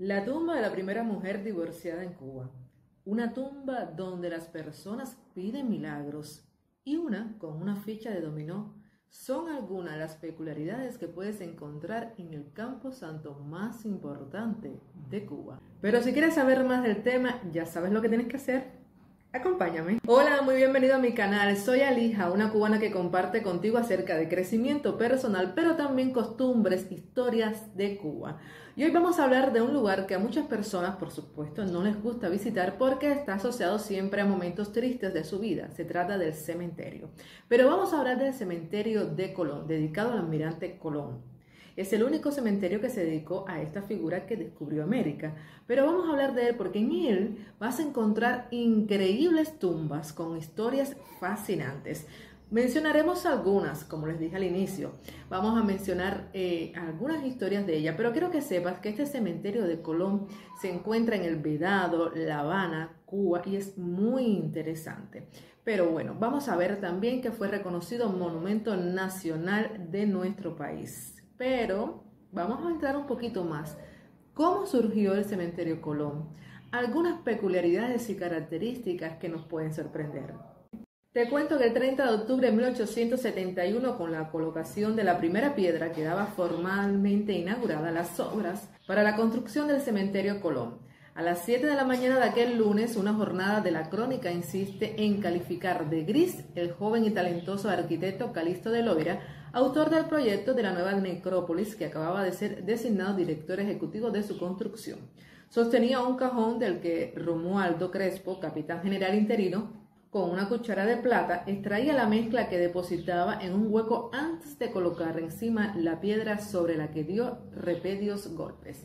La tumba de la primera mujer divorciada en Cuba. Una tumba donde las personas piden milagros y una con una ficha de dominó son algunas de las peculiaridades que puedes encontrar en el campo santo más importante de Cuba. Pero si quieres saber más del tema, ya sabes lo que tienes que hacer. Acompáñame. Hola, muy bienvenido a mi canal. Soy Alhija, una cubana que comparte contigo acerca de crecimiento personal, pero también costumbres, historias de Cuba. Y hoy vamos a hablar de un lugar que a muchas personas, por supuesto, no les gusta visitar porque está asociado siempre a momentos tristes de su vida. Se trata del cementerio. Pero vamos a hablar del cementerio de Colón, dedicado al almirante Colón. Es el único cementerio que se dedicó a esta figura que descubrió América. Pero vamos a hablar de él porque en él vas a encontrar increíbles tumbas con historias fascinantes. Mencionaremos algunas, como les dije al inicio. Vamos a mencionar algunas historias de ella, pero quiero que sepas que este cementerio de Colón se encuentra en El Vedado, La Habana, Cuba, y es muy interesante. Pero bueno, vamos a ver también que fue reconocido Monumento Nacional de nuestro país. Pero vamos a entrar un poquito más. ¿Cómo surgió el Cementerio Colón? Algunas peculiaridades y características que nos pueden sorprender. Te cuento que el 30 de octubre de 1871, con la colocación de la primera piedra, quedaba formalmente inaugurada las obras para la construcción del Cementerio Colón. A las 7 de la mañana de aquel lunes, una jornada de la crónica insiste en calificar de gris el joven y talentoso arquitecto Calixto de Loira, autor del proyecto de la nueva necrópolis que acababa de ser designado director ejecutivo de su construcción. Sostenía un cajón del que Romualdo Crespo, capitán general interino, con una cuchara de plata extraía la mezcla que depositaba en un hueco antes de colocar encima la piedra sobre la que dio repetidos golpes.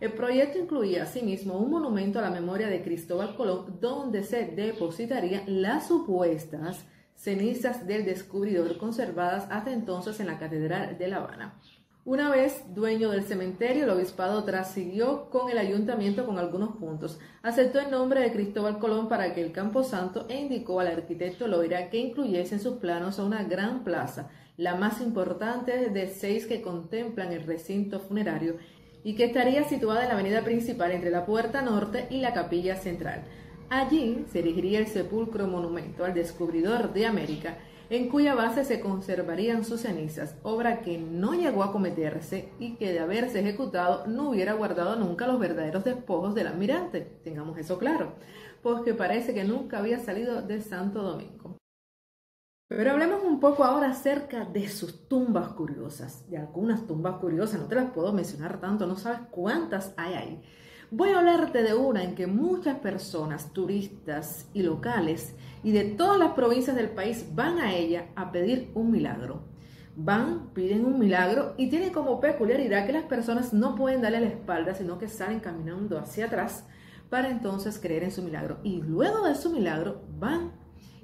El proyecto incluía asimismo un monumento a la memoria de Cristóbal Colón, donde se depositarían las supuestas cenizas del descubridor conservadas hasta entonces en la Catedral de La Habana. Una vez dueño del cementerio, el obispado trasiguió con el ayuntamiento con algunos puntos. Aceptó el nombre de Cristóbal Colón para que el camposanto e indicó al arquitecto Loira que incluyese en sus planos a una gran plaza, la más importante de 6 que contemplan el recinto funerario, y que estaría situada en la avenida principal entre la Puerta Norte y la Capilla Central. Allí se erigiría el sepulcro monumento al descubridor de América, en cuya base se conservarían sus cenizas, obra que no llegó a cometerse y que de haberse ejecutado no hubiera guardado nunca los verdaderos despojos del almirante, tengamos eso claro, porque parece que nunca había salido de Santo Domingo. Pero hablemos un poco ahora acerca de sus tumbas curiosas, de algunas tumbas curiosas, no te las puedo mencionar tanto, no sabes cuántas hay ahí. Voy a hablarte de una en que muchas personas, turistas y locales, y de todas las provincias del país van a ella a pedir un milagro. Van, piden un milagro y tiene como peculiaridad que las personas no pueden darle la espalda, sino que salen caminando hacia atrás para entonces creer en su milagro. Y luego de su milagro van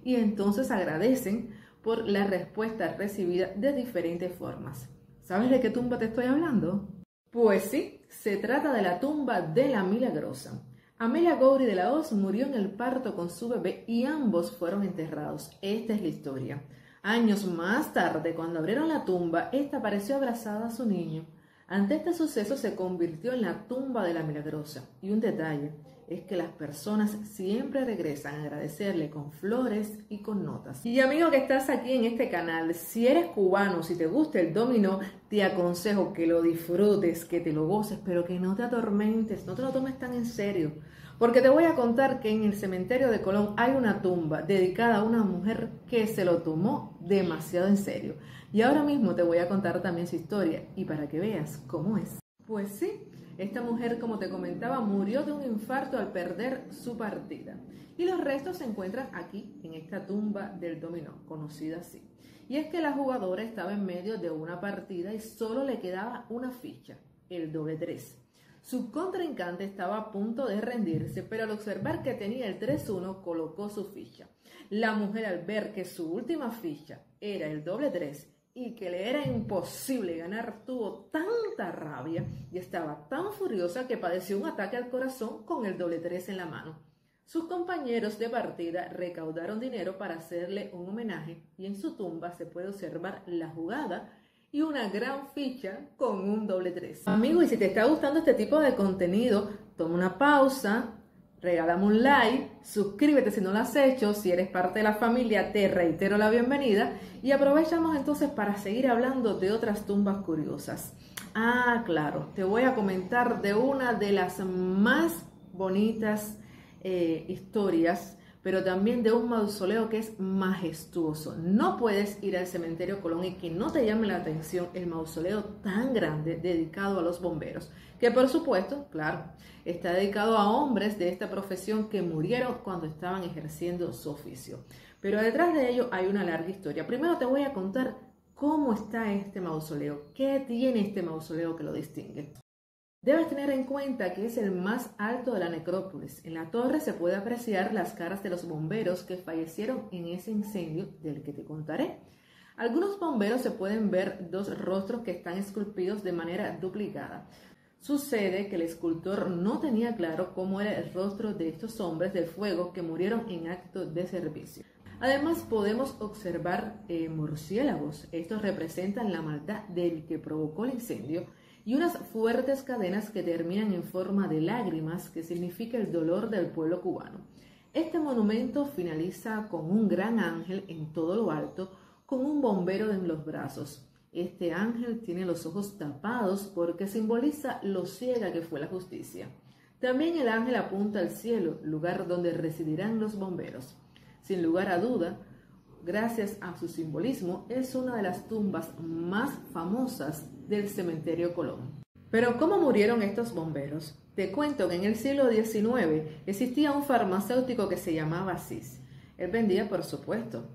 y entonces agradecen por la respuesta recibida de diferentes formas. ¿Sabes de qué tumba te estoy hablando? Pues sí, se trata de la tumba de La Milagrosa. Amelia Gowrie de la Hoz murió en el parto con su bebé y ambos fueron enterrados. Esta es la historia. Años más tarde, cuando abrieron la tumba, esta apareció abrazada a su niño. Ante este suceso se convirtió en la tumba de La Milagrosa. Y un detalle es que las personas siempre regresan a agradecerle con flores y con notas. Y amigo que estás aquí en este canal, si eres cubano, si te gusta el dominó, te aconsejo que lo disfrutes, que te lo goces, pero que no te atormentes, no te lo tomes tan en serio. Porque te voy a contar que en el cementerio de Colón hay una tumba dedicada a una mujer que se lo tomó demasiado en serio. Y ahora mismo te voy a contar también su historia y para que veas cómo es. Pues sí, esta mujer, como te comentaba, murió de un infarto al perder su partida. Y los restos se encuentran aquí, en esta tumba del dominó, conocida así. Y es que la jugadora estaba en medio de una partida y solo le quedaba una ficha, el doble 3. Su contrincante estaba a punto de rendirse, pero al observar que tenía el 3-1, colocó su ficha. La mujer, al ver que su última ficha era el doble 3 y que le era imposible ganar, tuvo tanta rabia y estaba tan furiosa que padeció un ataque al corazón con el doble 3 en la mano. Sus compañeros de partida recaudaron dinero para hacerle un homenaje y en su tumba se puede observar la jugada y una gran ficha con un doble 3. Amigos, y si te está gustando este tipo de contenido, toma una pausa, regálame un like, suscríbete si no lo has hecho, si eres parte de la familia te reitero la bienvenida y aprovechamos entonces para seguir hablando de otras tumbas curiosas. Ah, claro, te voy a comentar de una de las más bonitas historias, pero también de un mausoleo que es majestuoso. No puedes ir al Cementerio Colón y que no te llame la atención el mausoleo tan grande dedicado a los bomberos, que por supuesto, claro, está dedicado a hombres de esta profesión que murieron cuando estaban ejerciendo su oficio. Pero detrás de ello hay una larga historia. Primero te voy a contar cómo está este mausoleo, qué tiene este mausoleo que lo distingue. Debes tener en cuenta que es el más alto de la necrópolis. En la torre se puede apreciar las caras de los bomberos que fallecieron en ese incendio del que te contaré. Algunos bomberos se pueden ver dos rostros que están esculpidos de manera duplicada. Sucede que el escultor no tenía claro cómo era el rostro de estos hombres de fuego que murieron en acto de servicio. Además podemos observar murciélagos. Estos representan la maldad del que provocó el incendio. Y unas fuertes cadenas que terminan en forma de lágrimas, que significa el dolor del pueblo cubano. Este monumento finaliza con un gran ángel en todo lo alto, con un bombero en los brazos. Este ángel tiene los ojos tapados porque simboliza lo ciega que fue la justicia. También el ángel apunta al cielo, lugar donde residirán los bomberos. Sin lugar a duda, gracias a su simbolismo, es una de las tumbas más famosas del Cementerio Colón. Pero ¿cómo murieron estos bomberos? Te cuento que en el siglo XIX existía un farmacéutico que se llamaba Asís. Él vendía, por supuesto,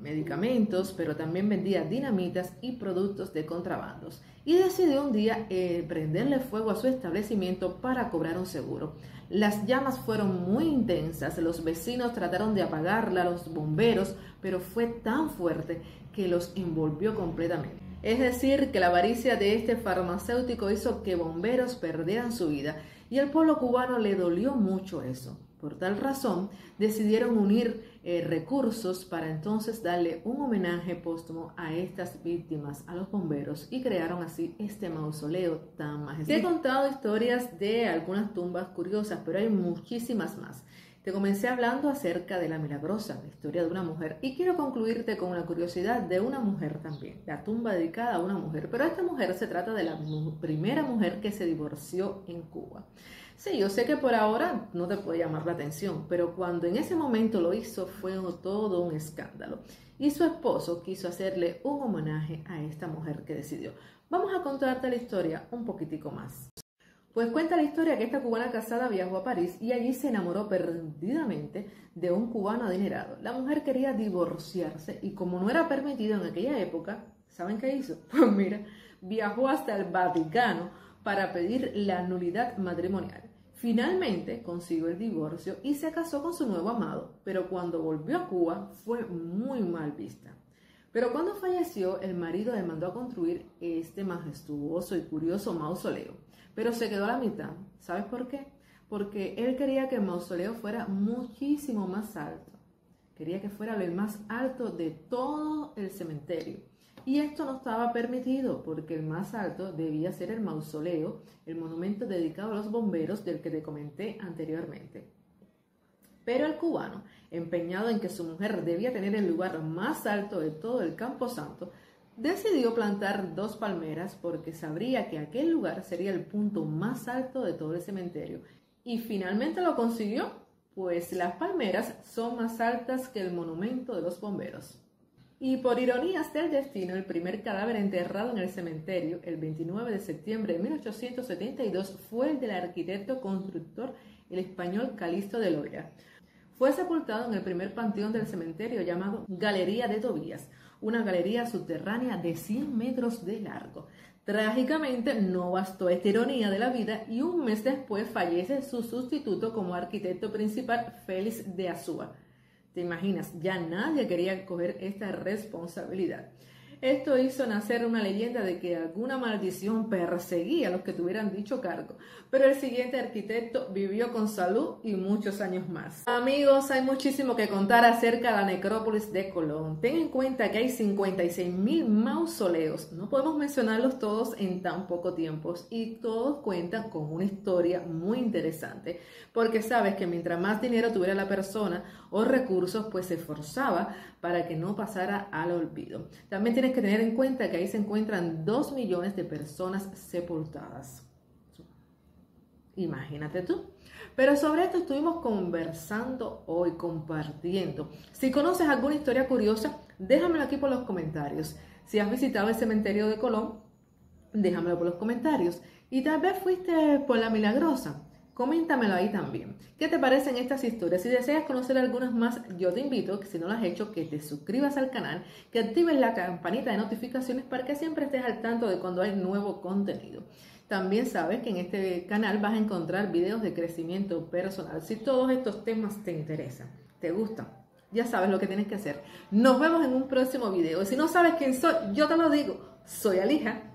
medicamentos, pero también vendía dinamitas y productos de contrabandos. Y decidió un día prenderle fuego a su establecimiento para cobrar un seguro. Las llamas fueron muy intensas, los vecinos trataron de apagarla, los bomberos, pero fue tan fuerte que los envolvió completamente. Es decir, que la avaricia de este farmacéutico hizo que bomberos perdieran su vida y al pueblo cubano le dolió mucho eso. Por tal razón, decidieron unir recursos para entonces darle un homenaje póstumo a estas víctimas, a los bomberos, y crearon así este mausoleo tan majestuoso. Te he contado historias de algunas tumbas curiosas, pero hay muchísimas más. Te comencé hablando acerca de La Milagrosa, la historia de una mujer, y quiero concluirte con la curiosidad de una mujer también, la tumba dedicada a una mujer, pero esta mujer se trata de la primera mujer que se divorció en Cuba. Sí, yo sé que por ahora no te puede llamar la atención, pero cuando en ese momento lo hizo fue todo un escándalo. Y su esposo quiso hacerle un homenaje a esta mujer que decidió. Vamos a contarte la historia un poquitico más. Pues cuenta la historia que esta cubana casada viajó a París y allí se enamoró perdidamente de un cubano adinerado. La mujer quería divorciarse y como no era permitido en aquella época, ¿saben qué hizo? Pues mira, viajó hasta el Vaticano para pedir la nulidad matrimonial. Finalmente consiguió el divorcio y se casó con su nuevo amado, pero cuando volvió a Cuba fue muy mal vista. Pero cuando falleció, el marido le mandó a construir este majestuoso y curioso mausoleo, pero se quedó a la mitad. ¿Sabes por qué? Porque él quería que el mausoleo fuera muchísimo más alto. Quería que fuera el más alto de todo el cementerio. Y esto no estaba permitido porque el más alto debía ser el mausoleo, el monumento dedicado a los bomberos del que te comenté anteriormente. Pero el cubano, empeñado en que su mujer debía tener el lugar más alto de todo el Camposanto, decidió plantar dos palmeras porque sabría que aquel lugar sería el punto más alto de todo el cementerio. Y finalmente lo consiguió, pues las palmeras son más altas que el monumento de los bomberos. Y por ironías del destino, el primer cadáver enterrado en el cementerio, el 29 de septiembre de 1872, fue el del arquitecto constructor, el español Calixto de Loira. Fue sepultado en el primer panteón del cementerio llamado Galería de Tobías, una galería subterránea de 100 metros de largo. Trágicamente, no bastó esta ironía de la vida y un mes después fallece su sustituto como arquitecto principal, Félix de Azúa. ¿Te imaginas? Ya nadie quería coger esta responsabilidad. Esto hizo nacer una leyenda de que alguna maldición perseguía a los que tuvieran dicho cargo, pero el siguiente arquitecto vivió con salud y muchos años más. Amigos, hay muchísimo que contar acerca de la necrópolis de Colón. Ten en cuenta que hay 56.000 mausoleos, no podemos mencionarlos todos en tan poco tiempo, y todos cuentan con una historia muy interesante, porque sabes que mientras más dinero tuviera la persona o recursos, pues se esforzaba para que no pasara al olvido. También tienes que tener en cuenta que ahí se encuentran 2 millones de personas sepultadas. Imagínate tú. Pero sobre esto estuvimos conversando hoy, compartiendo. Si conoces alguna historia curiosa, déjamelo aquí por los comentarios. Si has visitado el cementerio de Colón, déjamelo por los comentarios. Y tal vez fuiste por La Milagrosa, coméntamelo ahí también. ¿Qué te parecen estas historias? Si deseas conocer algunas más, yo te invito, que si no las has hecho, que te suscribas al canal, que actives la campanita de notificaciones para que siempre estés al tanto de cuando hay nuevo contenido. También sabes que en este canal vas a encontrar videos de crecimiento personal. Si todos estos temas te interesan, te gustan, ya sabes lo que tienes que hacer. Nos vemos en un próximo video. Y si no sabes quién soy, yo te lo digo. Soy Alhija.